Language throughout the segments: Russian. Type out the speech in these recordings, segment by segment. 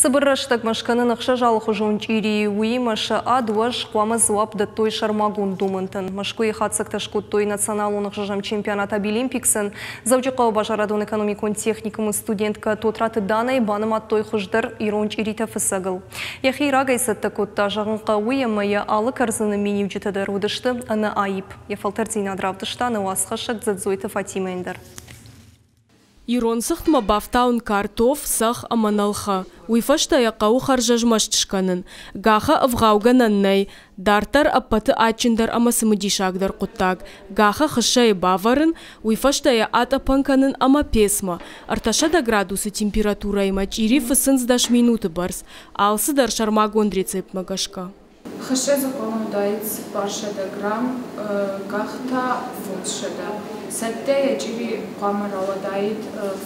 Сыбырраш такмашканын ақша жалқы жончири уи маша адуаш қуамыз уапды той шармагун думынтын. Машкуи хатсакташку той националуных жажам чемпионата Билимпиксын. Дзæуджыхъæуы базарадон-экономикон техникумы студентка Тотраты Данæ баным той хұждыр ирончири тафысагыл. Яхи рагайсы такотта жағынқа уйымайы алы карзыны меневжетадыр удышты аны айып. Яфалтар зейнадравдыштаны уасқашық Дзæдзойты Фатимæйæ. Иронсық мабафтаун картоф сах аманалха. Уйфашта яқау харжажмаштышканын. Гаха авғаугананнай. Дартар аппаты атчындар амасымыдишагдар құттаг. Гаха хышай баварын. Уйфашта я ат апанканын ама песма. Арташада градусы температура има чирифы сынздаш минуты барс. Алсыдар шарма гондрицеп магашка. Хыше заполнудайц паршада грамм, гахта фунтшада. Сатте я чири памаралодайт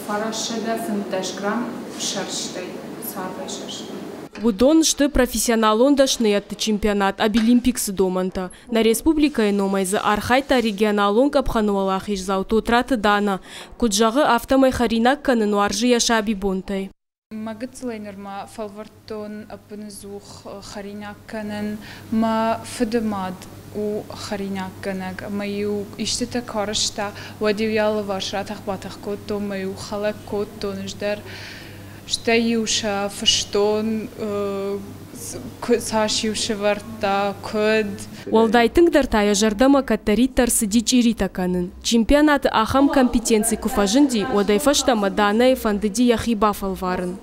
фарашада фунташ грамм шарштай, сарвай шарштай. Будон шты профессионал ондашны атты чемпионат Абилимпиксы доманта. На республика иномайзы архайта регионалонг апхануалах ижзау Тотраты Данæ. Куджағы автомай харинакканы нуаржы яшаби бонтай. Магацлайнерма фалвартон апнезух харинакканен ма фдемад у харинакканег маю иштита карашта вадивял вашратах батахкото маю халаккото ниждер штаюша фштон сашиуша варта код. Уæлдайтың дартая жардама каттариттар сыдичиритаканын. Чемпионаты ахам компетенций куфажынди уæдайфаштама Данæ фандыди яхи бафал варын.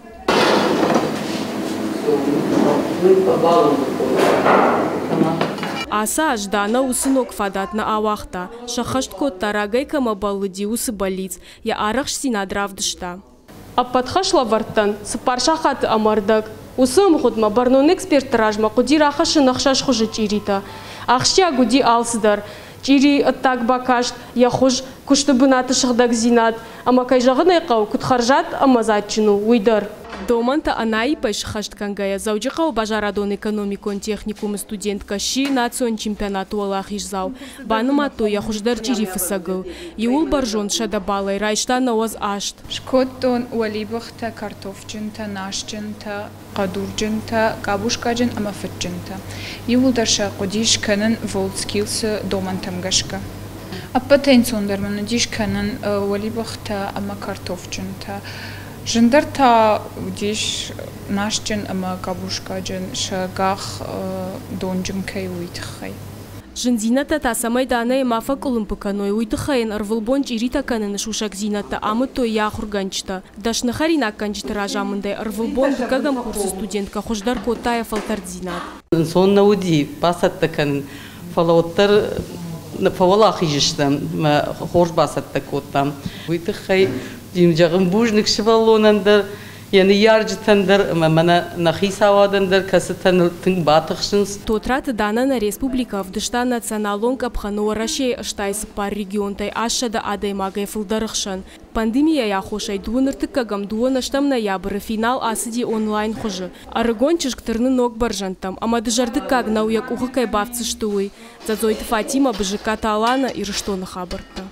Аса аждана усынок фадатна ауахта. Шахашткотта рагайкама баллыди усы болиц. Я арахш синадравдышта. Аппатхашла варттан сыпаршахаты амардак. Усым худма барнон эксперт ражма кудира хашын ахшаш хужы чирита. Ахши агуди алсыдар. Чири аттак бакашт, яхуж куштыбынаты шыхдак зинат. Амакай жағынайқау кутхаржат амазатчыну уйдар. Доманта анаипай шыхашткангая Дзæуджыхъæуы базарадон-экономикон техникумы студентка ши национ чемпионату олах ижзау. Баныма той яхуждар чири фысагыл. Иул баржон шадабалай райштана оз ашт. Шкоттон уалибахта картофчынта, нашчынта, қадурчынта, кабушкаджын амафытчынта. Иулдарша қудишканын волдскилсы домантамгашка. Аппатенциондарманы дишканын уалибахта ама картофчынта. Жындарта удиш нашчын ама кабушкаджын шагах донжым кай уйтхай. Жынзината та самай Данæ мафак олымпыканой уйтхайын ырвылбон чиритаканын шушак зината амы той яхурганчта. Дашнахаринакканчта ражамындай ырвылбон быкагам курсы студентка хуждар котая фалтард зинат. Сонна уди басаттаканын фалауттар фавалах ижишта хорж басаттакотта. Уйтхай Димжагым бужник шивалонандар, яны ярджитандар, мана нахисавадандар, касытаныл тың батықшынс. Тотраты Данæ на республика вдышта националонг апхану рашей ыштайсы пар регионтай ашшада адаймагай фылдарықшын. Пандемия яхошай дуыныртык кагам дуынаштам ноябры финал асыди онлайн хужы. Арыгон чышктырны ног баржантам, амадыжардык кагнау як ухыкай бавцыштуы. Дзæдзойты Фатимæ быжыка талана ирыштоны хабыртта.